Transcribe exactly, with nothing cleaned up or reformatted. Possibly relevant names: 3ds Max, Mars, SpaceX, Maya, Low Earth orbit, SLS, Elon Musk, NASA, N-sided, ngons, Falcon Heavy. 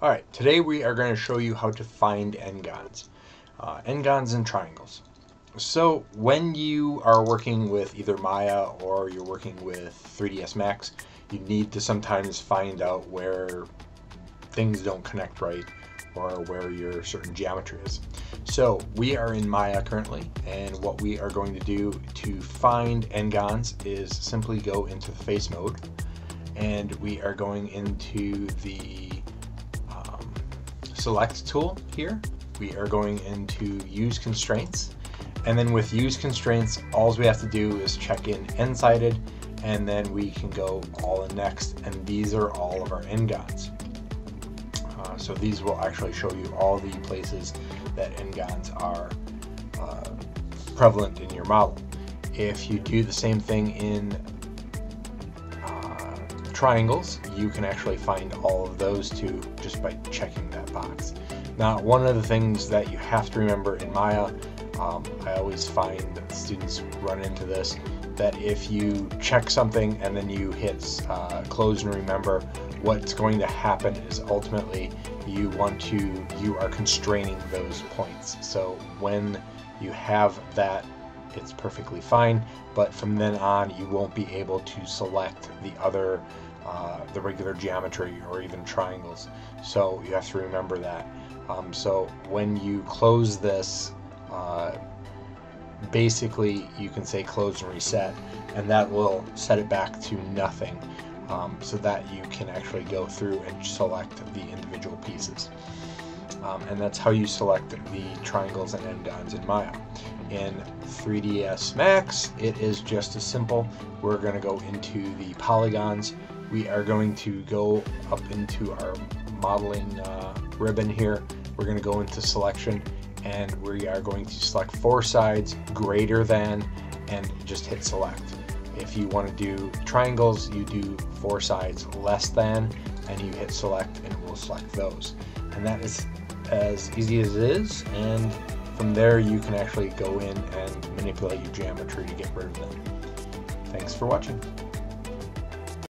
Alright, today we are going to show you how to find ngons, uh, ngons and triangles. So when you are working with either Maya or you're working with three D S Max, you need to sometimes find out where things don't connect right or where your certain geometry is. So we are in Maya currently, and what we are going to do to find ngons is simply go into the face mode, and we are going into the select tool here. We are going into use constraints, and then with use constraints all we have to do is check in N-sided, and then we can go all in next, and these are all of our ngons. Uh, so these will actually show you all the places that ngons are uh, prevalent in your model. If you do the same thing in triangles, you can actually find all of those too just by checking that box. Now, one of the things that you have to remember in Maya, um, I always find that students run into this, that if you check something and then you hit uh, close and remember, what's going to happen is ultimately you want to, you are constraining those points. So when you have that, it's perfectly fine, but from then on you won't be able to select the other uh, the regular geometry or even triangles, so you have to remember that. Um, so when you close this, uh, basically you can say close and reset, and that will set it back to nothing, um, so that you can actually go through and select the individual pieces. Um, and that's how you select the triangles and ngons in Maya. In three D S Max, it is just as simple. We're going to go into the polygons. We are going to go up into our modeling uh, ribbon here. We're going to go into selection, and we are going to select four sides greater than, and just hit select. If you want to do triangles, you do four sides less than, and you hit select, and it will select those. And that is as easy as it is, and from there you can actually go in and manipulate your geometry to get rid of them. Thanks for watching.